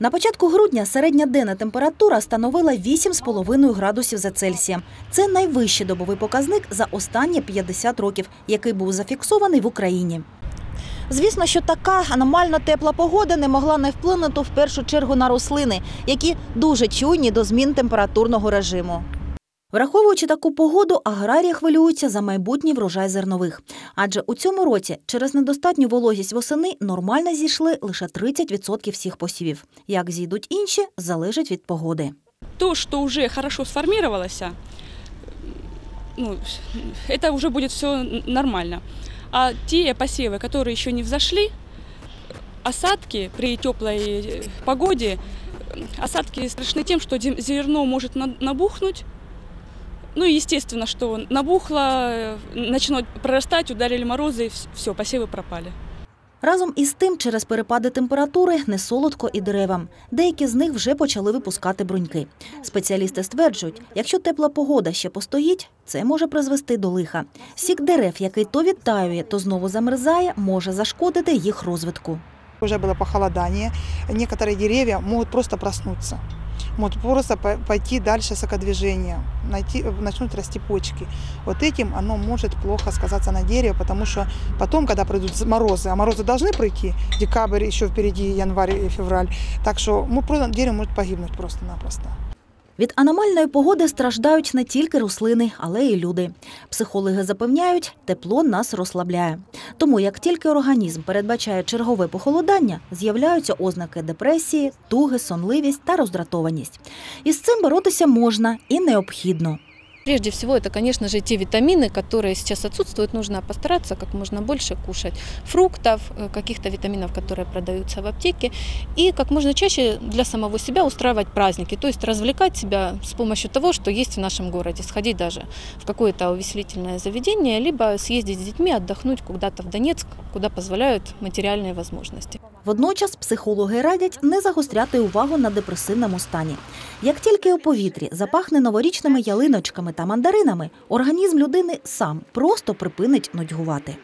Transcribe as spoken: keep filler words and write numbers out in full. На початку грудня середня денна температура становила вісім з половиною градусів за Цельсієм. Це найвищий добовий показник за останні п'ятдесят років, який був зафіксований в Україні. Звісно, що така аномально тепла погода не могла не вплинути в першу чергу на рослини, які дуже чуйні до змін температурного режиму. Враховуючи таку погоду, аграрії хвилюються за майбутній врожай зернових. Адже у цьому році через недостатню вологість восени нормально зійшли лише тридцять відсотків всіх посівів. Як зійдуть інші, залежить від погоди. То, що вже добре сформувалося, ну, це вже буде все нормально. А те посевы, которые еще не взошли, осадки при теплой погоде, осадки страшны тем, что зерно может набухнуть. Ну и естественно, что набухло, начало прорастать, ударили морозы и все, посевы пропали. Разом із тим, через перепади температури не солодко і деревам. Деякі з них вже почали випускати бруньки. Спеціалісти стверджують, якщо тепла погода ще постоїть, це може призвести до лиха. Сік дерев, який то відтаює, то знову замерзає, може зашкодити їх розвитку. Вже було похолодання, деякі дерева можуть просто проснутися, можуть просто піти далі сокодвиження, почнуть рости почки. От цим воно може погано сказатися на дереві, тому що потім, коли прийдуть морози, а морози повинні прийти, декабрь, ще впереді, январь і февраль, так що дерево може погибнути просто-напросто. Від аномальної погоди страждають не тільки рослини, але й люди. Психологи запевняють, тепло нас розслабляє. Тому як тільки організм передбачає чергове похолодання, з'являються ознаки депресії, туги, сонливість та роздратованість. І з цим боротися можна і необхідно. Прежде всего, это, конечно же, те витамины, которые сейчас отсутствуют. Нужно постараться как можно больше кушать фруктов, каких-то витаминов, которые продаются в аптеке. И как можно чаще для самого себя устраивать праздники, то есть развлекать себя с помощью того, что есть в нашем городе. Сходить даже в какое-то увеселительное заведение, либо съездить с детьми, отдохнуть куда-то в Донецк, куда позволяют материальные возможности. Водночас психологи радять не загостряти увагу на депресивному стані. Як тільки у повітрі запахне новорічними ялиночками та мандаринами, організм людини сам просто припинить нудьгувати.